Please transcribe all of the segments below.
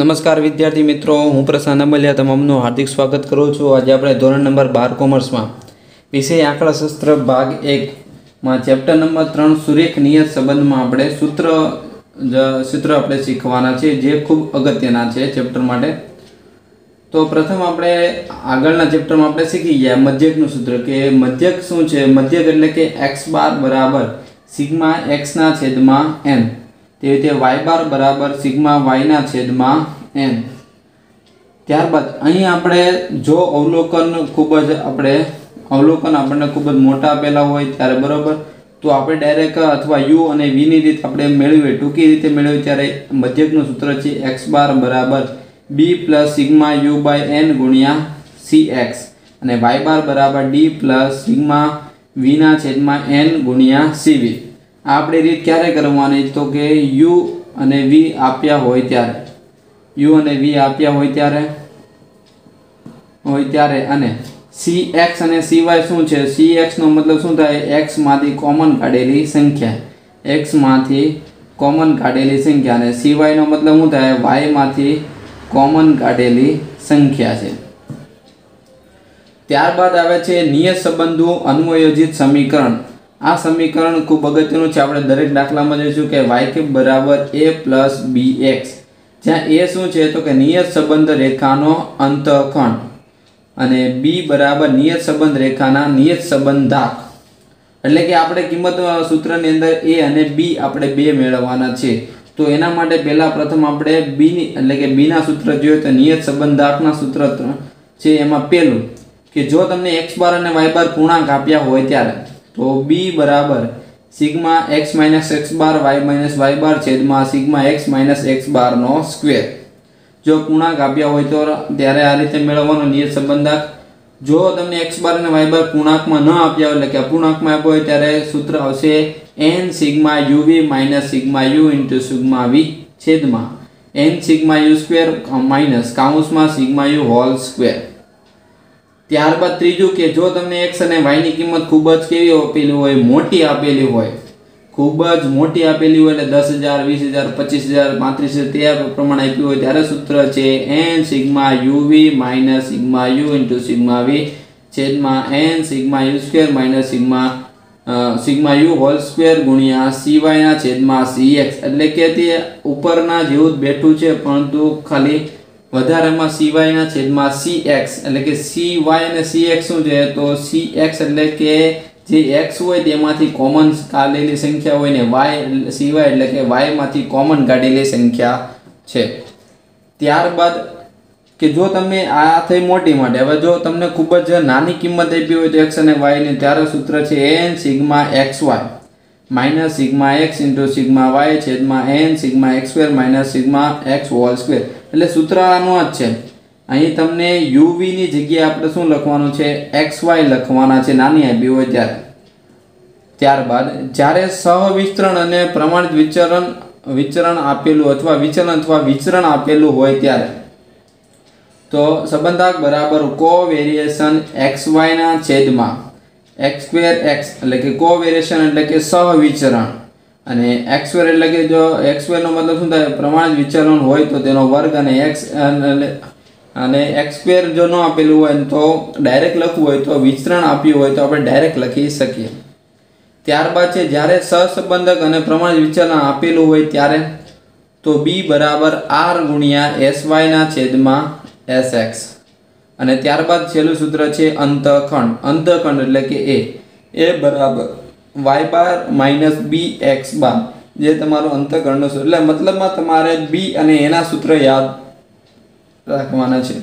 नमस्कार विद्यार्थी मित्रों, हूँ प्रशांत अंबलिया तमामनु हार्दिक स्वागत करूँ छूँ। आज आपणे धोरण नंबर 12 कॉमर्स में विषय आंकड़ाशास्त्र भाग 1 में चेप्टर नंबर 3 सुरेख नियत संबंध में आपणे सूत्र आपणे शीखवाना छे, जे खूब अगत्यना छे चेप्टर माटे। तो प्रथम आपणे आगळना चेप्टर में आपणे शीखी गया मध्यकनुं सूत्र, के मध्यक शुं छे। मध्यक एटले के एक्स बार बराबर सिग्मा एक्स ना छेदमां एन, ते रीते वाय बार बराबर सिग्मा वाय ना छेदमां एन। त्यारबाद अहीं आपणे जो अवलोकन आपणने खूब ज मोटा आपेला होय त्यारे बराबर तो आपणे डायरेक्ट अथवा यू अने वी नी रीत आपणे मेळवीए, टूंकी रीते मेळवीए त्यारे मध्यकनुं सूत्र छे एक्स बार बराबर B plus sigma you by N गुणिया सी एक्स, अने वाय बार बराबर डी प्लस सिग्मा वी ना छेदमां एन गुणिया सी वी। आपणे रीत क्यारे करवानी, तो के यू अने वी आप्या होय त्यारे, यू अने वी आप्या होय त्यारे अने सी एक्स अने सी वाय शुं छे। सी एक्स नो मतलब शुं थाय, एक्स मांथी कॉमन काढेली संख्या, एक्स मांथी कॉमन काढेली संख्या, अने सी वाय नो मतलब शुं थाय, वाय मांथी कॉमन काढेली संख्या छे। त्यारबाद आवे छे नियत संबंधों अनुयोजित समीकरण। आ समीकरण खूब अगत्यनुं छे, आपणे दरेक दाखलामां जोईशुं के वाय के बराबर ए प्लस बी एक्स, ज्यां ए शुं छे तो के नियत संबंध रेखानो अंतखंड, अने बी बराबर नियत संबंध रेखाना नियत संबंधांक। एटले के आपणे किंमत सूत्रनी अंदर ए अने बी आपणे बे मेळववाना छे, तो एना माटे पहेला प्रथम आपणे बी नी एटले के बी ना सूत्र जोईए। तो नियत संबंधांकना सूत्र छे एमां पहेलुं के जो तमने एक्स बार अने वाय बार पूर्णांक आप्या होय त्यारे तो बी बराबर sigma x minus x bar Y minus Y bar छेदमा sigma x minus x bar नो स्क्वेर। जो पूर्णांक आप्या होय तो त्यारे आ रीते मेळववानो नियत संबंधांक। जो तमने एक्स बार अने वाय बार पूर्णांकमां न आप्या होय, એટલે કે અપૂર્ણાંકમાં આપ્યો હોય ત્યારે સૂત્ર આવશે n sigma uv minus sigma u into sigma v છેદમાં n sigma u square minus કૌંસમાં સિગ્મા u હોલ સ્ક્વેર। त्यारबाद तीजू के जो तमने एक्स और वाई की किंमत खूबज केवी आपेली होय, मोटी आपेली होय, खूबज मोटी आपेली होय, 10,000 20,000 25,000 35,000 ते प्रमाण आप्युं होय त्यारे सूत्र छे N sigma you we minus sigma you into sigma V छेदमां N sigma you square minus sigma you whole square गुणिया सी वायना छेदमां सी एक्स। एटले के ते उपरना जेवुं ज बेठुं छे, परंतु खाली वधारामां सी वाय ना छेदमां सी एक्स, एटले के सी वाय अने सी एक्स शुं छे तो सी एक्स एटले के जे एक्स होय तेमांथी कॉमन काढेली संख्या होय ने वाय सी वाय एटले के वाय मांथी कॉमन काढेली संख्या छे। त्यारबाद के जो तमे आ थई मोटी माटे, हवे जो तमने खूब ज नानी किंमत आपी होय तो एक्स अने वाय ने त्यारे सूत्र छे N sigma X Y minus sigma X into sigma Y छेदमां N sigma X square minus sigma X whole square. एटले सूत्र आनुं आ छे। अहीं तमने यू वी नी जग्याए आपणे शुं लखवानुं छे, एक्स वाय लखवाना छे नानी आपी होय त्यारे। त्यारबाद ज्यारे सहविस्तरण अने प्रमाणित विचरण आपेलुं होय त्यारे तो संबंधांक बराबर कोवेरिएशन एक्स वाय ना छेदमां एक्स स्क्वेर एक्स, एटले के कोवेरिएशन एटले के सहविचरण अने एक्स स्क्वेर एटले के जो एक्स स्क्वेर नो मतलब शुं थाय, प्रमाणित विचलन होय तो तेनो वर्ग अने एक्स अने एक्स स्क्वेर जो न आपेलुं होय तो डायरेक्ट लखवुं होय तो विचरण आप्युं होय तो आपणे डायरेक्ट लखी सकीए। त्यारबाद छे ज्यारे सहसंबंधक अने प्रमाणित विचलन आपेलुं होय त्यारे तो बी बराबर आर गुणिया एस वाय ना छेदमां एस एक्स। अने त्यारबाद छेल्लुं सूत्र छे अंतखंड। अंतखंड एटले के ए बराबर Y bar minus B X bar, जे तमारो अंतखंडनो सूत्र, एटले मतलबमां तमारे बी अने एना सूत्र याद राखवाना छे।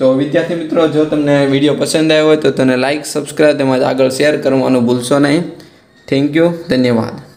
तो विद्यार्थी मित्रों, जो तमने विडियो पसंद आयो होय तो तने लाइक सब्सक्राइब તેમજ આગળ શેર કરવાનું ભૂલશો નહીં। थैंक यू, धन्यवाद।